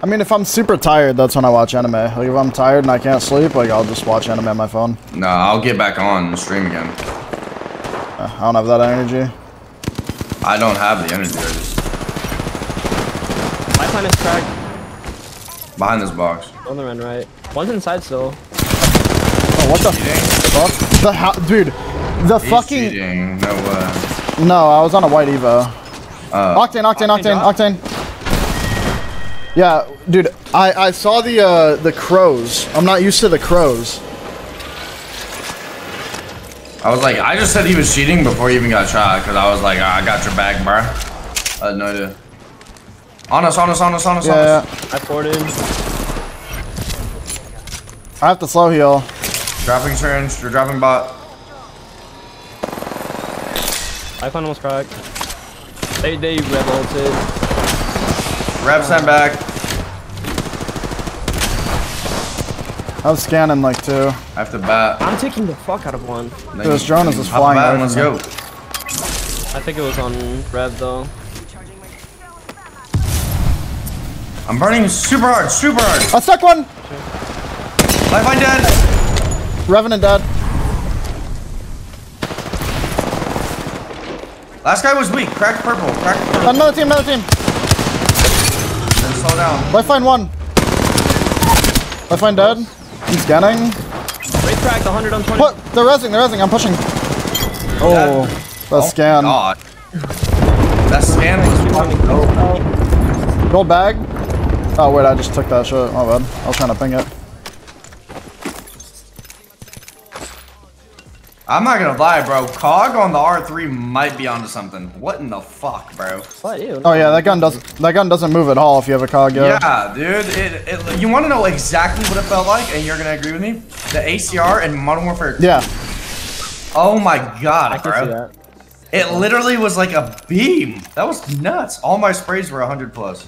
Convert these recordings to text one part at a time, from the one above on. I mean, if I'm super tired, that's when I watch anime. Like, if I'm tired and I can't sleep, like, I'll just watch anime on my phone. Nah, I'll get back on the stream again. I don't have that energy. I don't have the energy. Lifeline is cracked. Behind this box. On the run right. One's inside still. Oh, what the fuck? The how? Dude, the He's fucking... cheating. No way. No, I was on a white Evo. Octane. Yeah, dude, I saw the crows. I'm not used to the crows. I was like, I just said he was cheating before he even got shot, because I was like, I got your back, bro. I had no idea. On us. Yeah, I poured in. I have to slow heal. Dropping syringe, you're dropping bot. Icon almost cracked. They revolted. Rev sent back. I was scanning like two. I have to bat. I'm taking the fuck out of one. This drone is just flying. Let's go. I think it was on Rev though. I'm burning super hard. I stuck one. Lifeline dead. Revenant dead. Last guy was weak. Cracked purple. Another team. Then slow down. Lifeline one. Lifeline dead. I'm scanning. Wraith cracked 100 on 20. What? They're resing. I'm pushing. Oh, that scan. God. That scan was fucking dope. Gold bag. Oh, wait, I just took that shit. My bad. I was trying to ping it. I'm not gonna lie, bro. Cog on the R3 might be onto something. What in the fuck, bro? Oh yeah, that gun doesn't move at all if you have a cog. Yeah, dude. You want to know exactly what it felt like, and you're gonna agree with me. The ACR and Modern Warfare. Yeah. Oh my god, I can see that. It literally was like a beam. That was nuts. All my sprays were 100 plus.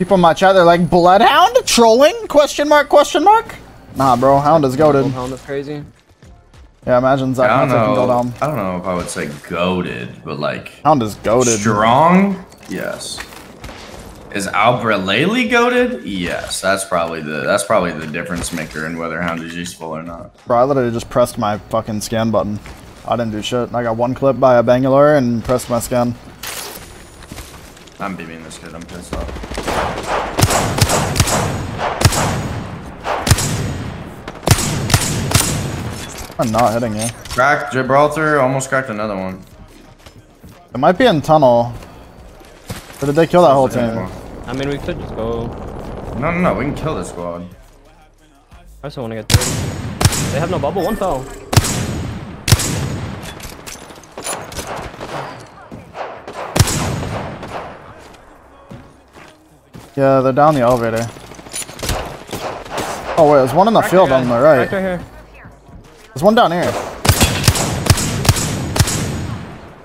People in my chat, they're like, Bloodhound trolling? Question mark. Nah, bro. Hound is goated. Bloodhound is crazy. Yeah, imagine Zach. I don't know if I would say goated, but like... Hound is goated. Strong? Yes. Is Albralelie goated? Yes. That's probably the difference maker in whether Hound is useful or not. Bro, I literally just pressed my fucking scan button. I didn't do shit. I got one clip by a Bangalore and pressed my scan. I'm beaming this kid. I'm pissed off. I'm not hitting you. Cracked Gibraltar, almost cracked another one. It might be in tunnel. Or did they kill that whole team? I mean, we could just go. No, we can kill this squad. I just want to get through. They have no bubble, one fell. Yeah, they're down the elevator. Oh wait, there's one in the field on the right. Cracked right here. There's one down here.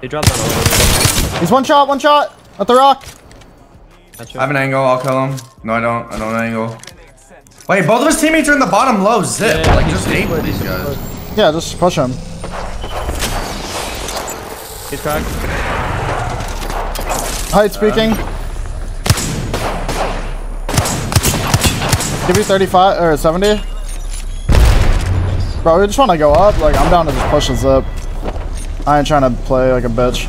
He dropped down over. He's one shot at the rock. I have an angle, I'll kill him. No, I don't angle. Wait, both of his teammates are in the bottom low zip. Yeah, like, just aim with these guys. Yeah, just push him. He's cracked. Height speaking. Give you 35 or 70. Bro, we just want to go up. Like, I'm down to just push this up. I ain't trying to play like a bitch.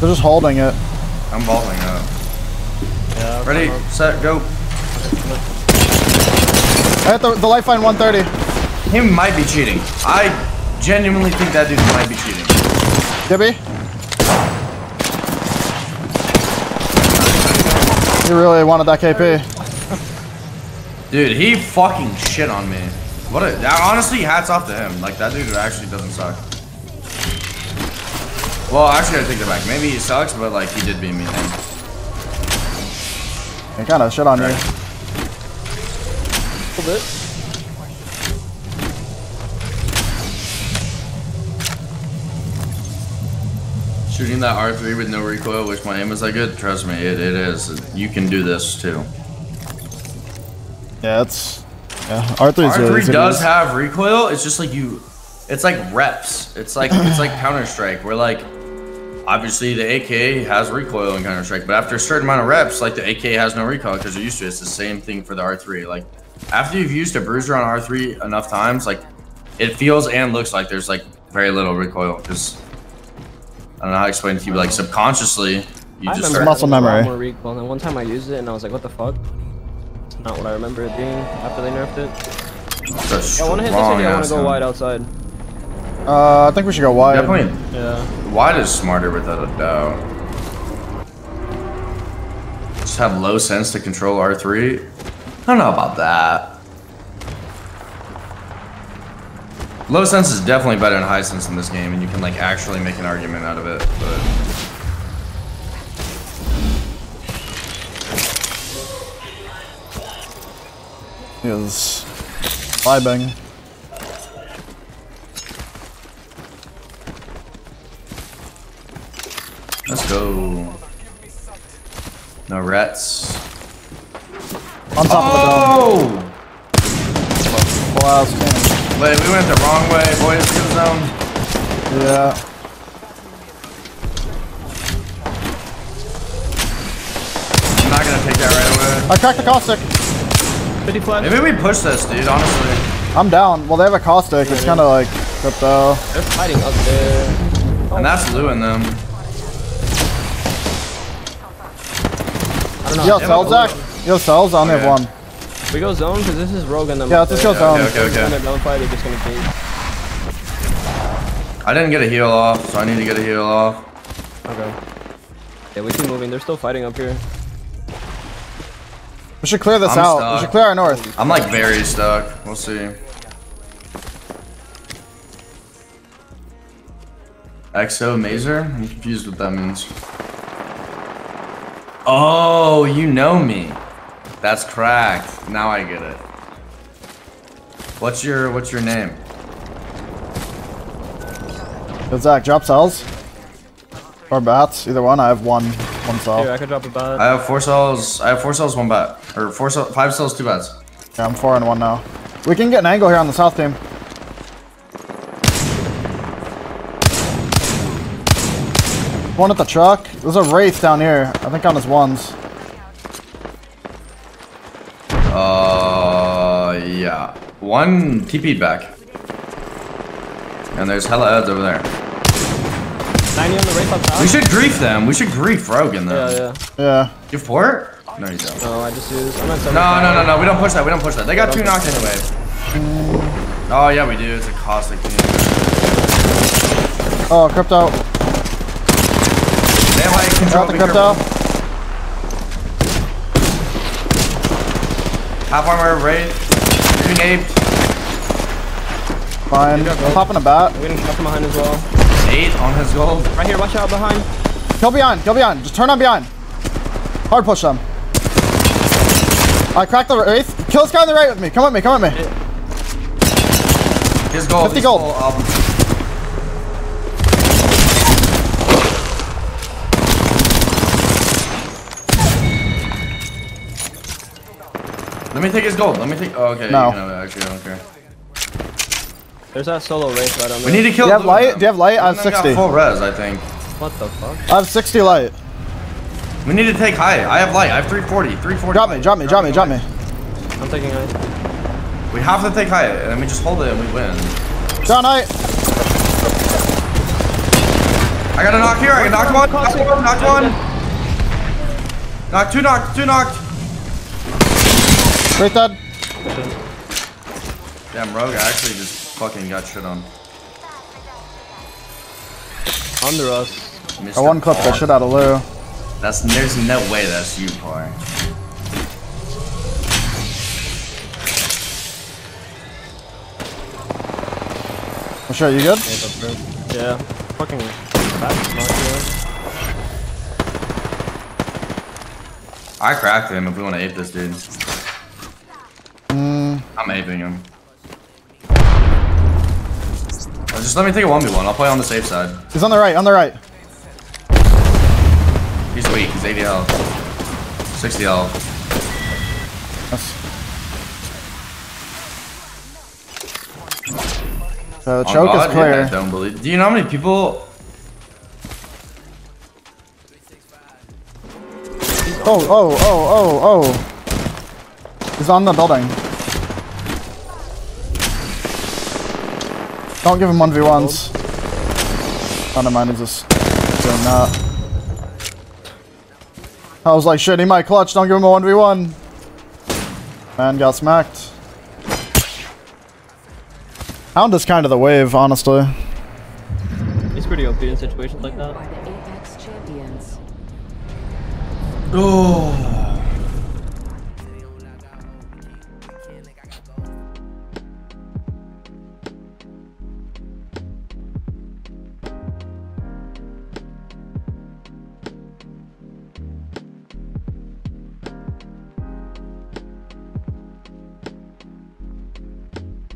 They're just holding it. I'm vaulting up. Yeah, ready, set, go. I hit the lifeline 130. He might be cheating. I genuinely think that dude might be cheating. Gibby? He really wanted that KP. Dude, he fucking shit on me. Honestly, hats off to him. Like, that dude actually doesn't suck. Well, actually, I take that back. Maybe he sucks, but, like, he did beat me. He kind of shit on me. A little bit. Shooting that R3 with no recoil, which my aim is that good? Trust me, it is. You can do this too. Yeah, R3 does have recoil. It's just like you It's like reps. It's like Counter-Strike. We're like, obviously the AK has recoil in Counter-Strike, but after a certain amount of reps, like the AK has no recoil because you're used to it. It's the same thing for the R3. Like after you've used a bruiser on R3 enough times, like it feels and looks like there's like very little recoil because I don't know how to explain it to you, but like subconsciously you just start muscle memory. More recoil. And one time I used it and I was like, what the fuck? It's not what I remember it being after they nerfed it. I want to hit this video. I want to go wide outside. I think we should go wide. Definitely. Yeah. Wide is smarter without a doubt. Just have low sense to control R3. I don't know about that. Low sense is definitely better than high sense in this game, and you can like actually make an argument out of it. But yes, bye bang. Let's go. No rats. On top of the dome. Oh! Wait, we went the wrong way, boys. Kill zone. Yeah. I'm not gonna take that right away. I cracked the Caustic. 55. Maybe we push this, dude. Honestly. I'm down. Well, they have a Caustic. Yeah, it's kind of like Crypto. They're fighting up there. Oh, and that's Lou and them. Yo, sell Zach. Yo, cells. I only have one. We go zone because this is Rogue and them. Yeah, let's just go zone. Okay. I didn't get a heal off, so I need to get a heal off. Okay. Yeah, we keep moving. They're still fighting up here. We should clear this out. Stuck. We should clear our north. I'm like very stuck. We'll see. XO Mazer? I'm confused what that means. Oh, you know me. That's cracked. Now I get it. What's your name? Yo, Zach, drop cells or bats. Either one. I have one cell. Here, I could drop a bat. I have four cells. One bat, or five cells, two bats. Yeah, I'm 4 and 1 now. We can get an angle here on the south team. One at the truck. There's a Wraith down here. I think on his ones. Yeah. One TP'd back. And there's hella ads over there. 90 on the Wraith up top. We should grief them. We should grief Rogue in there. Yeah. You have port? No, you don't. No, I just use. I'm at no. We don't push that. They got two knocked anyway. Oh, yeah, we do. It's a Caustic team. Oh, Crypto. They like control the Crypto. Careful. Half armor, Wraith, being aped. Fine, I'm popping a bat. We didn't shot from behind as well. 8 on his gold. Right here, watch out behind. Kill behind, just turn on behind. Hard push them. I cracked the Wraith. Kill this guy on the right with me, come with me. His gold, 50 gold. Let me take his gold. Oh, okay. No. Actually, I don't care. There's that solo Wraith right on there. We need to kill. Do you have light? I have 60. I got full res, I think. What the fuck? I have 60 light. We need to take high. I have light. I have 340. Drop me. I'm taking high. We have to take high, and then we just hold it and we win. Down high. I got a knock here. I knocked one. Knocked one. Knocked two. Knocked. Right, Dad. Damn, Rogue actually just fucking got shit on. Under us. Mr. I one clip that shit out of Lou. There's no way that's you, Par. I'm sure you good? Yeah. Fucking I cracked him if we want to ape this dude. I'm aping him. Just let me take a 1v1. I'll play on the safe side. He's on the right, He's weak. He's 80 health. 60 health. Yes. So the choke is clear. Yeah, I don't believe. Do you know how many people? Oh! He's on the building. Don't give him 1v1s. Oh, never mind, he's just doing that. I was like, shit, he might clutch, don't give him a 1v1. Man got smacked. Hound is kind of the wave, honestly. He's pretty OP in situations like that. Oh.